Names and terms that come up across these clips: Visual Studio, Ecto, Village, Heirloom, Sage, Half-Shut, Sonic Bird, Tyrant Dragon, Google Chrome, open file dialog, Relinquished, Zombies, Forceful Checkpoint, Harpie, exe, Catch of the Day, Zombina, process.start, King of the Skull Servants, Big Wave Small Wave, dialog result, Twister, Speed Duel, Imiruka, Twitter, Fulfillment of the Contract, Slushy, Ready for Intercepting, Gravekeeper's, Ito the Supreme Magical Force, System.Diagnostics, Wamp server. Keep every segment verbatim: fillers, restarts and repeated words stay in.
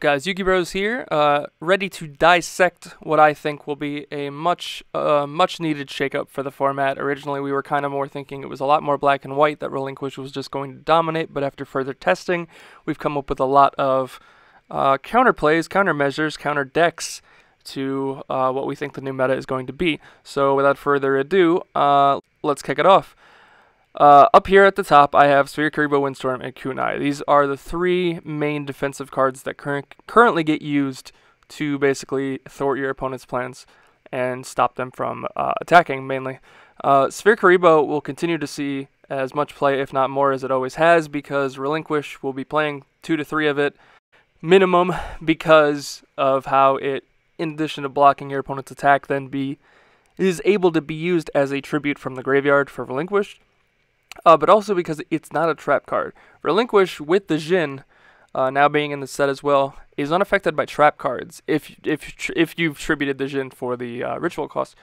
up, guys? Yu-Gi-Bros here, uh, ready to dissect what I think will be a much, uh, much-needed shakeup for the format. Originally, we were kind of more thinking it was a lot more black and white, that Relinquished was just going to dominate, but after further testing, we've come up with a lot of uh, counterplays, countermeasures, counter-decks to uh, what we think the new meta is going to be. So, without further ado, uh, let's kick it off. Uh, up here at the top, I have Sphere Kuriboh, Windstorm, and Kunai. These are the three main defensive cards that cur currently get used to basically thwart your opponent's plans and stop them from uh, attacking, mainly. Uh, Sphere Kuriboh will continue to see as much play, if not more, as it always has, because Relinquish will be playing two to three of it minimum because of how it, in addition to blocking your opponent's attack, then be is able to be used as a tribute from the graveyard for Relinquish. Uh, but also because it's not a trap card. Relinquish, with the Djinn uh, now being in the set as well, is unaffected by trap cards if if tr if you've tributed the Djinn for the uh, ritual cost,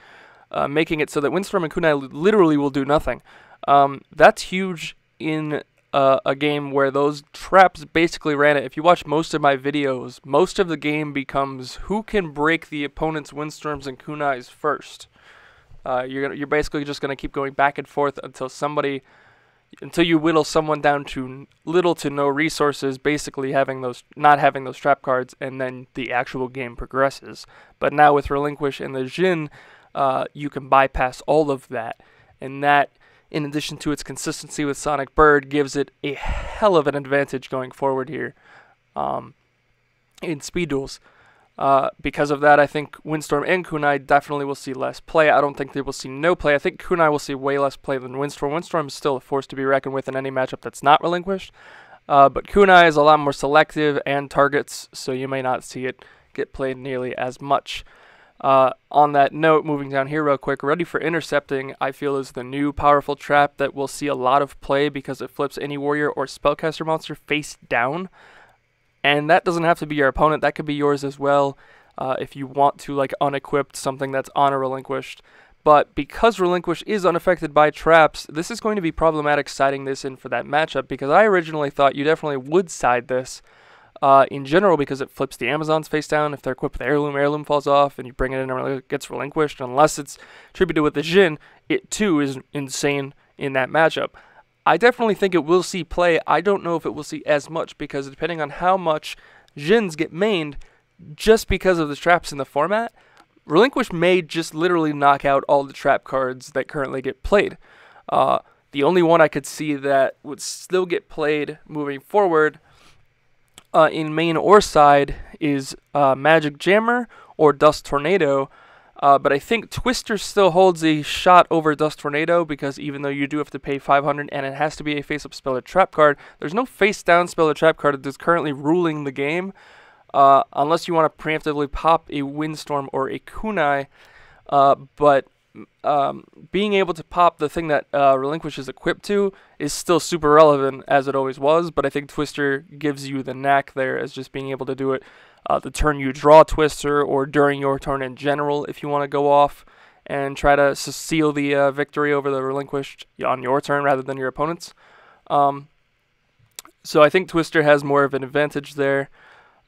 uh, making it so that Windstorm and Kunai literally will do nothing. Um, that's huge in uh, a game where those traps basically ran it. If you watch most of my videos, most of the game becomes who can break the opponent's Windstorms and Kunais first. Uh, you're gonna, you're basically just gonna keep going back and forth until somebody, until you whittle someone down to little to no resources, basically having those, not having those trap cards, and then the actual game progresses. But now with Relinquish and the Djinn, uh, you can bypass all of that, and that, in addition to its consistency with Sonic Bird, gives it a hell of an advantage going forward here, um, in speed duels. Uh, because of that, I think Windstorm and Kunai definitely will see less play. I don't think they will see no play. I think Kunai will see way less play than Windstorm. Windstorm is still a force to be reckoned with in any matchup that's not Relinquished. Uh, but Kunai is a lot more selective and targets, so you may not see it get played nearly as much. Uh, on that note, moving down here real quick, Ready for Intercepting, I feel, is the new powerful trap that will see a lot of play because it flips any warrior or spellcaster monster face down. And that doesn't have to be your opponent, that could be yours as well, uh, if you want to, like, unequip something that's on a Relinquished. But because Relinquished is unaffected by traps, this is going to be problematic siding this in for that matchup, because I originally thought you definitely would side this uh, in general, because it flips the Amazons face down. If they're equipped with Heirloom, Heirloom falls off, and you bring it in and it gets Relinquished. Unless it's tributed with the Djinn, it too is insane in that matchup. I definitely think it will see play. I don't know if it will see as much, because depending on how much Djinns get mained just because of the traps in the format, Relinquish may just literally knock out all the trap cards that currently get played. Uh, the only one I could see that would still get played moving forward uh, in main or side is uh, Magic Jammer or Dust Tornado. Uh, but I think Twister still holds a shot over Dust Tornado, because even though you do have to pay five hundred and it has to be a face-up spell or trap card, there's no face-down spell or trap card that's currently ruling the game, uh, unless you want to preemptively pop a Windstorm or a Kunai. Uh, but um, being able to pop the thing that uh, Relinquish is equipped to is still super relevant, as it always was, but I think Twister gives you the knack there as just being able to do it. Uh, the turn you draw Twister, or during your turn in general, if you want to go off and try to seal the uh, victory over the Relinquished on your turn rather than your opponent's. Um, so I think Twister has more of an advantage there,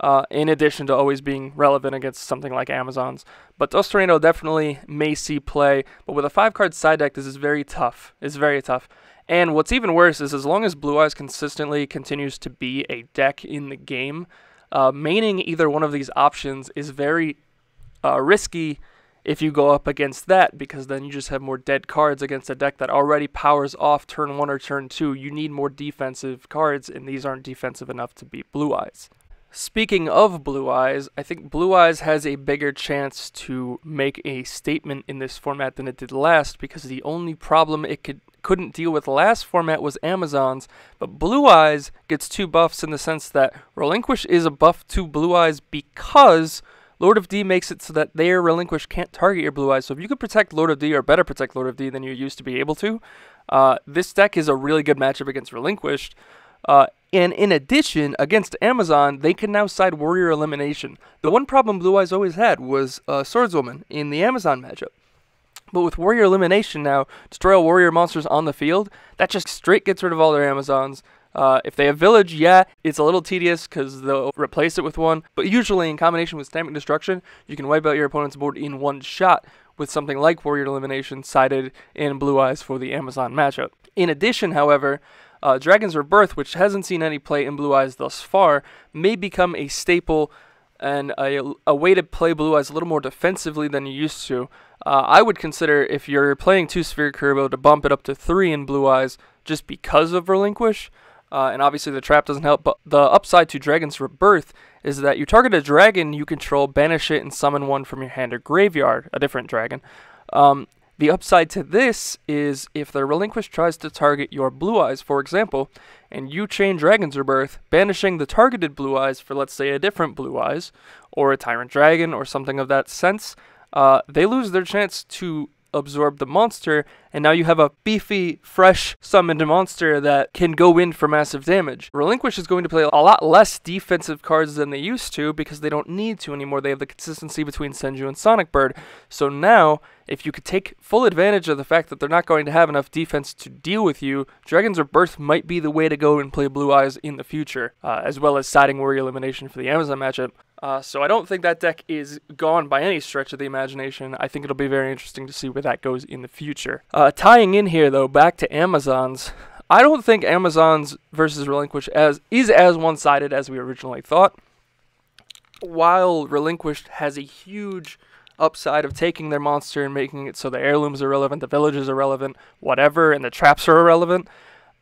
uh, in addition to always being relevant against something like Amazons. But Dust Tornado definitely may see play, but with a five-card side deck, this is very tough. It's very tough. And what's even worse is, as long as Blue-Eyes consistently continues to be a deck in the game, Uh, maining either one of these options is very uh, risky if you go up against that, because then you just have more dead cards against a deck that already powers off turn one or turn two. You need more defensive cards, and these aren't defensive enough to beat Blue-Eyes. Speaking of Blue-Eyes, I think Blue-Eyes has a bigger chance to make a statement in this format than it did last, because the only problem it could couldn't deal with last format was Amazons, but Blue-Eyes gets two buffs in the sense that Relinquish is a buff to Blue-Eyes because Lord of D makes it so that their Relinquish can't target your Blue-Eyes. So if you could protect Lord of D, or better protect Lord of D than you used to be able to, uh, this deck is a really good matchup against Relinquished. Uh, and in addition, against Amazon, they can now side Warrior Elimination. The one problem Blue-Eyes always had was uh, Swordswoman in the Amazon matchup. But with Warrior Elimination now, destroy all warrior monsters on the field, that just straight gets rid of all their Amazons, Uh, if they have Village, yeah, it's a little tedious because they'll replace it with one, but usually in combination with Stamping Destruction, you can wipe out your opponent's board in one shot with something like Warrior Elimination sided in Blue-Eyes for the Amazon matchup. In addition, however, uh, Dragon's Rebirth, which hasn't seen any play in Blue-Eyes thus far, may become a staple and a, a way to play Blue-Eyes a little more defensively than you used to. Uh, I would consider, if you're playing two Sphere Kuriboh, to bump it up to three in Blue-Eyes just because of Relinquish. Uh, and obviously the trap doesn't help, but the upside to Dragon's Rebirth is that you target a dragon you control, banish it, and summon one from your hand or graveyard, a different dragon. Um, the upside to this is if the Relinquished tries to target your Blue-Eyes, for example, and you chain Dragon's Rebirth, banishing the targeted Blue-Eyes for, let's say, a different Blue-Eyes, or a Tyrant Dragon, or something of that sense, uh, they lose their chance to absorb the monster, and now you have a beefy, fresh summoned monster that can go in for massive damage. Relinquish is going to play a lot less defensive cards than they used to because they don't need to anymore. They have the consistency between Senju and Sonic Bird. So now, if you could take full advantage of the fact that they're not going to have enough defense to deal with you, Dragon's Rebirth might be the way to go and play Blue-Eyes in the future, uh, as well as siding Warrior Elimination for the Amazon matchup. Uh, so I don't think that deck is gone by any stretch of the imagination. I think it'll be very interesting to see where that goes in the future. Uh, tying in here, though, back to Amazons, I don't think Amazons versus Relinquished as, is as one-sided as we originally thought. While Relinquished has a huge upside of taking their monster and making it so the heirlooms are relevant, the villages are relevant, whatever, and the traps are irrelevant,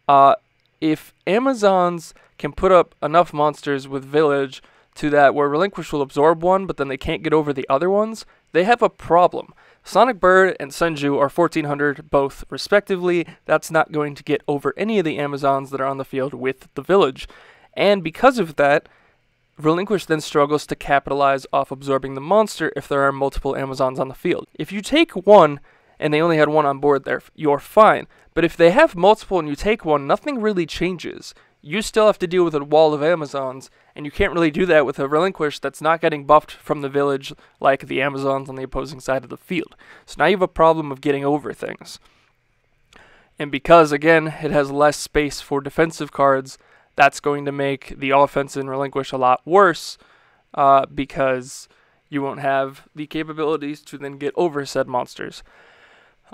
uh, if Amazons can put up enough monsters with Village to that where Relinquish will absorb one, but then they can't get over the other ones, they have a problem. Sonic Bird and Senju are fourteen hundred both respectively. That's not going to get over any of the Amazons that are on the field with the Village. And because of that, Relinquish then struggles to capitalize off absorbing the monster if there are multiple Amazons on the field. If you take one, and they only had one on board there, you're fine. But if they have multiple and you take one, nothing really changes. You still have to deal with a wall of Amazons, and you can't really do that with a Relinquish that's not getting buffed from the Village like the Amazons on the opposing side of the field. So now you have a problem of getting over things. And because, again, it has less space for defensive cards, that's going to make the offense in Relinquish a lot worse, uh, because you won't have the capabilities to then get over said monsters.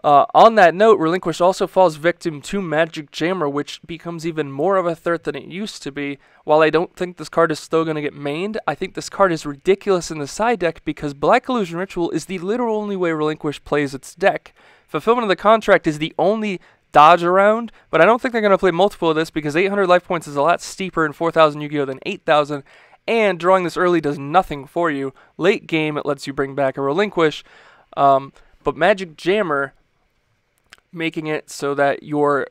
Uh, on that note, Relinquish also falls victim to Magic Jammer, which becomes even more of a threat than it used to be. While I don't think this card is still going to get mained, I think this card is ridiculous in the side deck because Black Illusion Ritual is the literal only way Relinquish plays its deck. Fulfillment of the Contract is the only dodge around, but I don't think they're going to play multiple of this because eight hundred life points is a lot steeper in four thousand Yu-Gi-Oh! Than eight thousand, and drawing this early does nothing for you. Late game, it lets you bring back a Relinquish, um, but Magic Jammer, making it so that your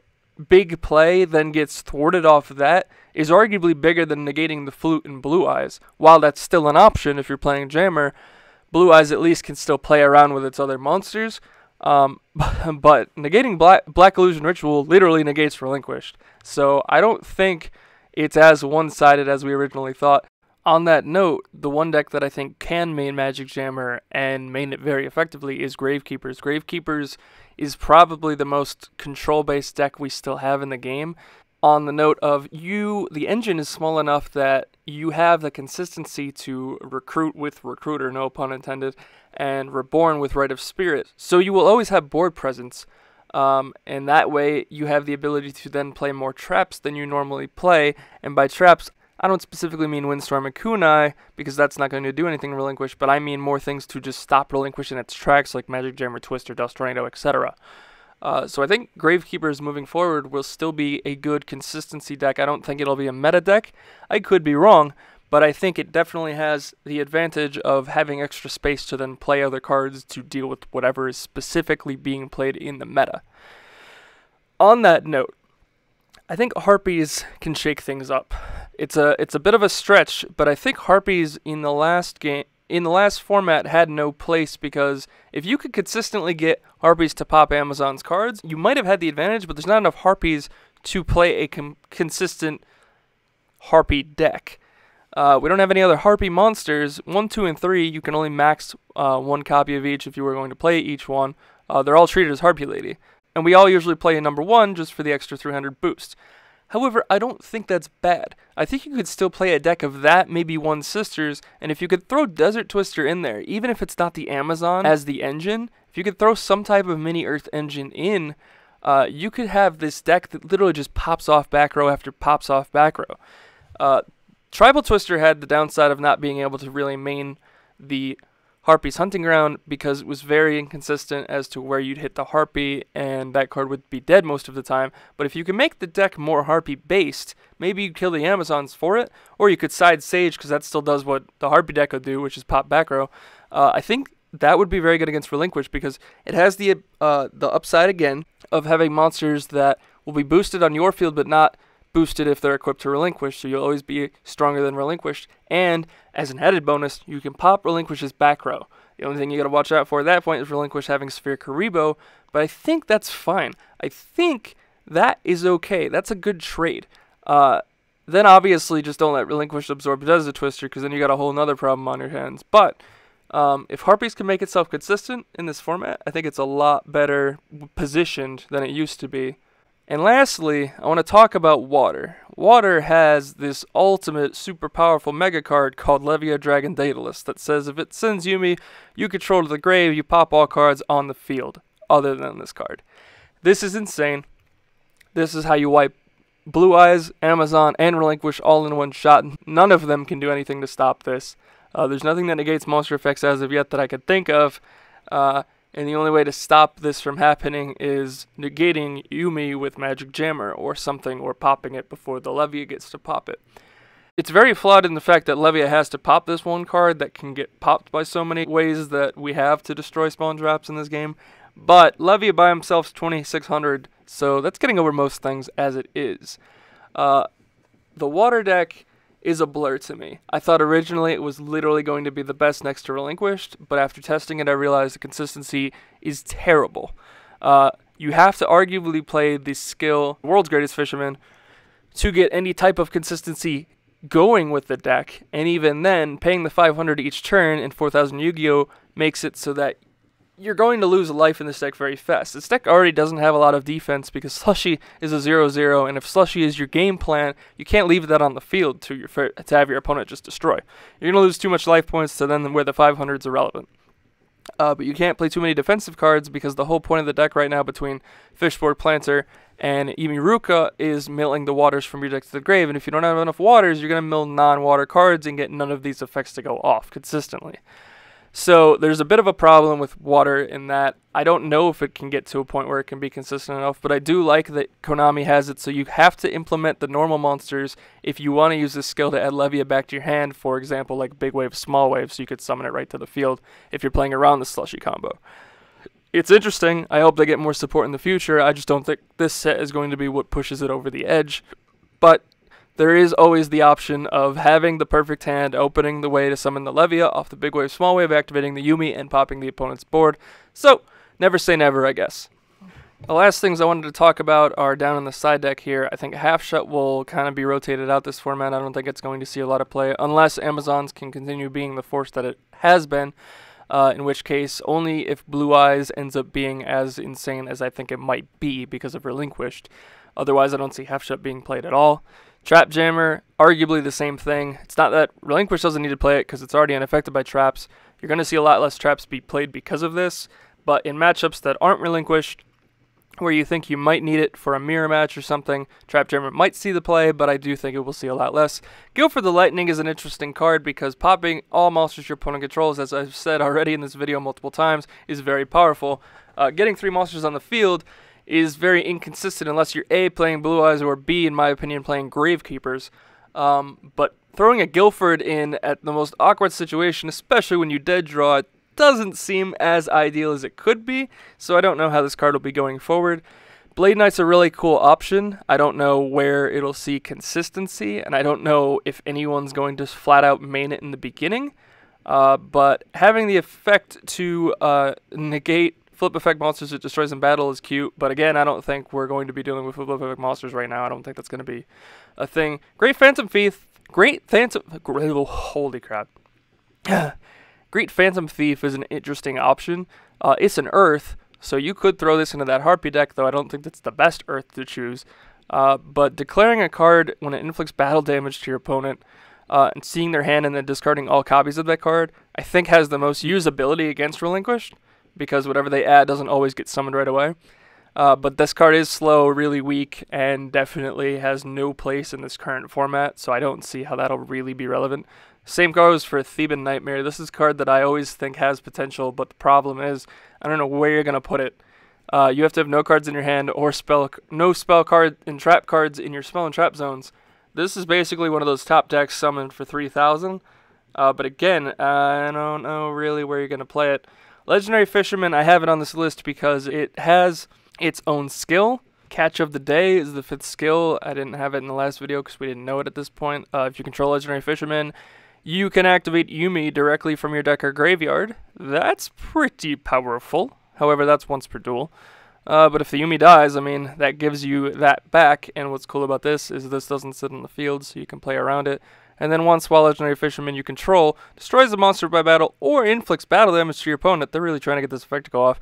big play then gets thwarted off of that, is arguably bigger than negating the Flute in Blue-Eyes. While that's still an option if you're playing Jammer, Blue-Eyes at least can still play around with its other monsters, um, but negating Black, Black Illusion Ritual literally negates Relinquished. So I don't think it's as one-sided as we originally thought. On that note, the one deck that I think can main Magic Jammer and main it very effectively is Gravekeeper's. Gravekeeper's is probably the most control-based deck we still have in the game. On the note of you, the engine is small enough that you have the consistency to recruit with Recruiter, no pun intended, and Reborn with Rite of Spirit. So you will always have board presence. Um, and that way you have the ability to then play more traps than you normally play. And by traps, I don't specifically mean Windstorm and Kunai, because that's not going to do anything to Relinquish, but I mean more things to just stop Relinquish in its tracks, like Magic Jammer, Twister, Dust Tornado, et cetera. Uh, so I think Gravekeepers moving forward will still be a good consistency deck. I don't think it'll be a meta deck. I could be wrong, but I think it definitely has the advantage of having extra space to then play other cards to deal with whatever is specifically being played in the meta. On that note, I think Harpies can shake things up. It's a it's a bit of a stretch, but I think Harpies in the last game in the last format had no place, because if you could consistently get Harpies to pop Amazon's cards, you might have had the advantage, but there's not enough Harpies to play a com consistent Harpie deck. Uh, we don't have any other Harpie monsters. One, two, and three, you can only max uh, one copy of each if you were going to play each one. Uh, they're all treated as Harpie Lady. And we all usually play a number one just for the extra three hundred boost. However, I don't think that's bad. I think you could still play a deck of that, maybe one Sisters, and if you could throw Desert Twister in there, even if it's not the Amazon as the engine, if you could throw some type of mini Earth engine in, uh, you could have this deck that literally just pops off back row after pops off back row. Uh, Tribal Twister had the downside of not being able to really main the Harpie's Hunting Ground because it was very inconsistent as to where you'd hit the Harpie, and that card would be dead most of the time. But if you can make the deck more Harpie based, maybe you kill the Amazons for it, or you could side Sage because that still does what the Harpie deck would do, which is pop back row. Uh, I think that would be very good against Relinquished because it has the uh, the upside again of having monsters that will be boosted on your field but not boosted if they're equipped to Relinquish, so you'll always be stronger than Relinquished, and as an added bonus, you can pop Relinquish's back row. The only thing you gotta watch out for at that point is Relinquish having Sphere Kuriboh, but I think that's fine. I think that is okay. That's a good trade. Uh, then obviously just don't let Relinquish absorb Desert Twister, because then you got a whole nother problem on your hands, but um, if Harpies can make itself consistent in this format, I think it's a lot better positioned than it used to be. And lastly, I want to talk about Water. Water has this ultimate super powerful mega card called Levia Dragon Daedalus that says if it sends Yumi, you control to the grave, you pop all cards on the field other than this card. This is insane. This is how you wipe Blue-Eyes, Amazon, and Relinquish all in one shot. None of them can do anything to stop this. Uh, there's nothing that negates monster effects as of yet that I could think of. Uh, And the only way to stop this from happening is negating Yumi with Magic Jammer or something, or popping it before the Levia gets to pop it. It's very flawed in the fact that Levia has to pop this one card that can get popped by so many ways that we have to destroy spawn drops in this game. But Levia by himself is twenty-six hundred, so that's getting over most things as it is. Uh, the Water deck is a blur to me. I thought originally it was literally going to be the best next to Relinquished, but after testing it I realized the consistency is terrible. Uh, you have to arguably play the skill World's Greatest Fisherman to get any type of consistency going with the deck, and even then, paying the five hundred each turn and four thousand Yu-Gi-Oh makes it so that you're going to lose a life in this deck very fast. This deck already doesn't have a lot of defense because Slushy is a zero zero, and if Slushy is your game plan, you can't leave that on the field to your to have your opponent just destroy. You're going to lose too much life points to then where the five hundred is irrelevant. Uh, but you can't play too many defensive cards because the whole point of the deck right now between Fishboard Planter and Imiruka is milling the waters from your deck to the grave, and if you don't have enough waters, you're going to mill non-water cards and get none of these effects to go off consistently. So there's a bit of a problem with Water in that I don't know if it can get to a point where it can be consistent enough, but I do like that Konami has it so you have to implement the normal monsters if you want to use this skill to add Levia back to your hand, for example, like Big Wave, Small Wave, so you could summon it right to the field if you're playing around the Slushy combo. It's interesting. I hope they get more support in the future. I just don't think this set is going to be what pushes it over the edge, but there is always the option of having the perfect hand, opening the way to summon the Levia off the Big Wave, Small Wave, activating the Yumi, and popping the opponent's board. So, never say never, I guess. The last things I wanted to talk about are down in the side deck here. I think Half-Shut will kind of be rotated out this format. I don't think it's going to see a lot of play, unless Amazons can continue being the force that it has been, uh, in which case only if Blue-Eyes ends up being as insane as I think it might be because of Relinquished. Otherwise, I don't see Half-Shut being played at all. Trap Jammer, arguably the same thing. It's not that Relinquish doesn't need to play it because it's already unaffected by traps. You're going to see a lot less traps be played because of this, but in matchups that aren't Relinquished, where you think you might need it for a mirror match or something, Trap Jammer might see the play, but I do think it will see a lot less. Guilford the Lightning is an interesting card because popping all monsters your opponent controls, as I've said already in this video multiple times, is very powerful. Uh, getting three monsters on the field is very inconsistent unless you're A, playing Blue-Eyes, or B, in my opinion, playing Gravekeeper's. Um, but throwing a Guilford in at the most awkward situation, especially when you dead draw it, doesn't seem as ideal as it could be, so I don't know how this card will be going forward. Blade Knight's a really cool option. I don't know where it'll see consistency, and I don't know if anyone's going to flat out main it in the beginning, uh, but having the effect to uh, negate flip effect monsters that destroys in battle is cute, but again, I don't think we're going to be dealing with flip effect monsters right now. I don't think that's going to be a thing. Great Phantom Thief, Great Phantom, oh, holy crap. Great Phantom Thief is an interesting option. Uh, it's an Earth, so you could throw this into that Harpie deck, though I don't think that's the best Earth to choose. Uh, but declaring a card when it inflicts battle damage to your opponent uh, and seeing their hand and then discarding all copies of that card, I think has the most usability against Relinquished, because whatever they add doesn't always get summoned right away. Uh, but this card is slow, really weak, and definitely has no place in this current format, so I don't see how that'll really be relevant. Same goes for Theban Nightmare. This is a card that I always think has potential, but the problem is, I don't know where you're going to put it. Uh, you have to have no cards in your hand or spell no spell card and trap cards in your spell and trap zones. This is basically one of those top decks summoned for three thousand, uh, but again, I don't know really where you're going to play it. Legendary Fisherman, I have it on this list because it has its own skill. Catch of the Day is the fifth skill. I didn't have it in the last video because we didn't know it at this point. Uh, if you control Legendary Fisherman, you can activate Yumi directly from your deck or graveyard. That's pretty powerful. However, that's once per duel. Uh, but if the Yumi dies, I mean, that gives you that back. And what's cool about this is this doesn't sit on the field, so you can play around it. And then once while Legendary Fisherman you control destroys the monster by battle or inflicts battle damage to your opponent, they're really trying to get this effect to go off,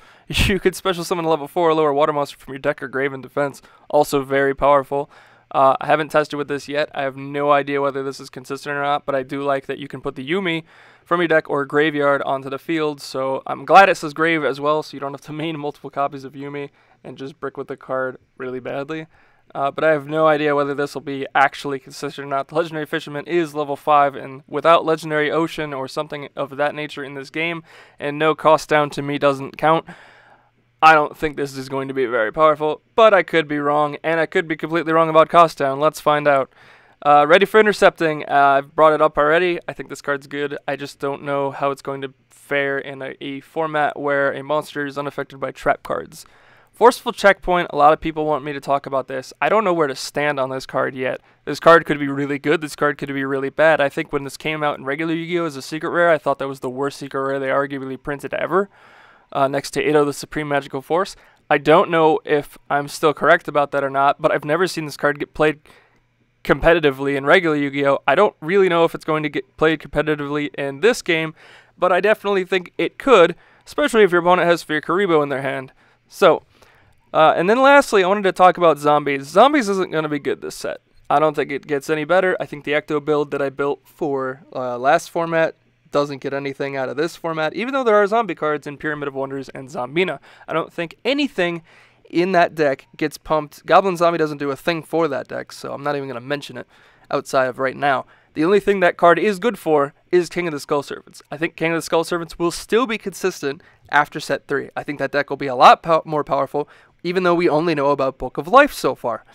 you could special summon a level four or lower water monster from your deck or Graven Defense. Also very powerful. Uh, I haven't tested with this yet. I have no idea whether this is consistent or not, but I do like that you can put the Yumi from your deck or graveyard onto the field, so I'm glad it says grave as well, so you don't have to main multiple copies of Yumi and just brick with the card really badly. Uh, but I have no idea whether this will be actually consistent or not. The Legendary Fisherman is level five, and without Legendary Ocean or something of that nature in this game, and no cost down to me doesn't count, I don't think this is going to be very powerful, but I could be wrong, and I could be completely wrong about cost down. Let's find out. Uh, Ready for Intercepting, uh, I've brought it up already. I think this card's good. I just don't know how it's going to fare in a, a format where a monster is unaffected by trap cards. Forceful Checkpoint, a lot of people want me to talk about this. I don't know where to stand on this card yet. This card could be really good, this card could be really bad. I think when this came out in regular Yu-Gi-Oh! As a secret rare, I thought that was the worst secret rare they arguably printed ever, uh, next to Ito the Supreme Magical Force. I don't know if I'm still correct about that or not, but I've never seen this card get played competitively in regular Yu-Gi-Oh! I don't really know if it's going to get played competitively in this game, but I definitely think it could, especially if your opponent has Sphere Kuriboh in their hand. So, Uh, and then lastly, I wanted to talk about Zombies. Zombies isn't going to be good this set. I don't think it gets any better. I think the Ecto build that I built for uh, last format doesn't get anything out of this format, even though there are zombie cards in Pyramid of Wonders and Zombina. I don't think anything in that deck gets pumped. Goblin Zombie doesn't do a thing for that deck, so I'm not even going to mention it outside of right now. The only thing that card is good for is King of the Skull Servants. I think King of the Skull Servants will still be consistent after set three. I think that deck will be a lot po more powerful, even though we only know about Book of Life so far.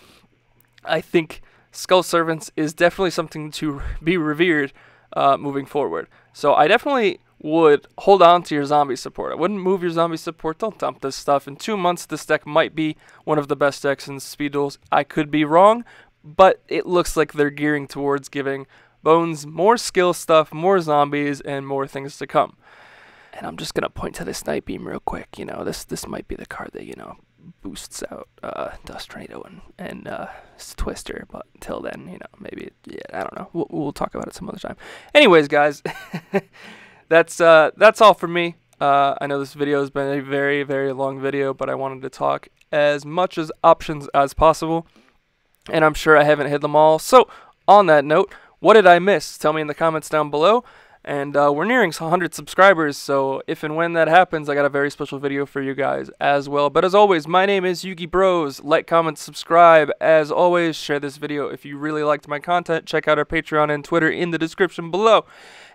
I think Skull Servants is definitely something to be revered uh, moving forward. So I definitely would hold on to your zombie support. I wouldn't move your zombie support. Don't dump this stuff. In two months, this deck might be one of the best decks in Speed Duels. I could be wrong, but it looks like they're gearing towards giving Bones more skill stuff, more zombies, and more things to come. And I'm just going to point to this Night Beam real quick. You know, this, this might be the card that, you know, boosts out uh, Dust Tornado and, and uh, Twister, but until then, you know, maybe, it, yeah, I don't know. We'll, we'll talk about it some other time. Anyways, guys, that's uh, that's all for me. Uh, I know this video has been a very, very long video, but I wanted to talk as much as options as possible, and I'm sure I haven't hit them all. So, on that note, what did I miss? Tell me in the comments down below. And uh, we're nearing one hundred subscribers, so if and when that happens, I got a very special video for you guys as well. But as always, my name is Yu-Gi-Bros. Like, comment, subscribe. As always, share this video if you really liked my content. Check out our Patreon and Twitter in the description below.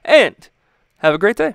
And have a great day.